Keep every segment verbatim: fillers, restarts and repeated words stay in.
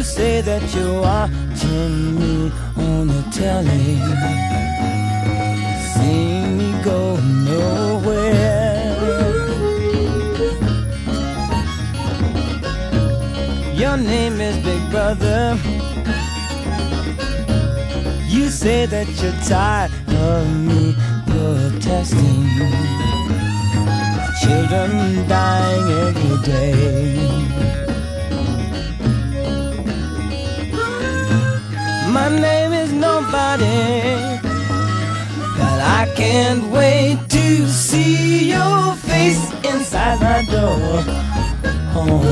you say that you're watching me on the telly. See me go nowhere. Your name is Big Brother. You say that you're tired of me protesting. Children dying every day. My name is nobody, but I can't wait to see your face inside my door. Oh.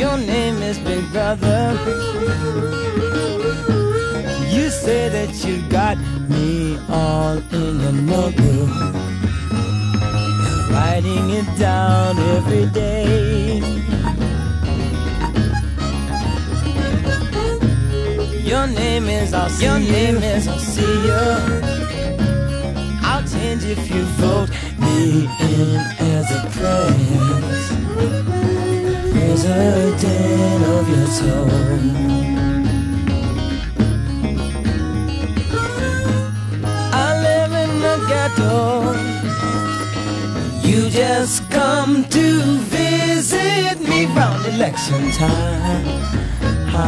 Your name is Big Brother. You say that you got me all in a notebook, writing it down every day. Your name is I'll see your name you. Is I'll see you. I'll change if you vote me in as a pres president of your soul. You just come to visit me round election time. Hi.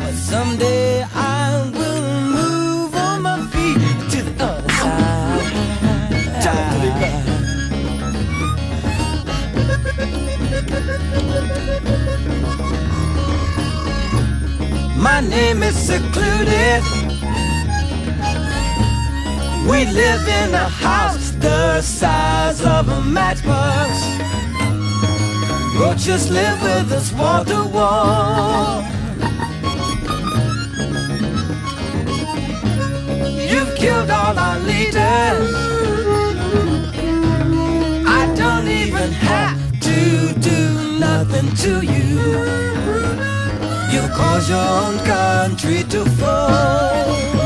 But someday I will move on my feet to the other side. My name is secluded. We live in a house the size of a matchbox. Roaches live with us wall to wall. You've killed all our leaders. I don't even have to do nothing to you. You caused your own country to fall.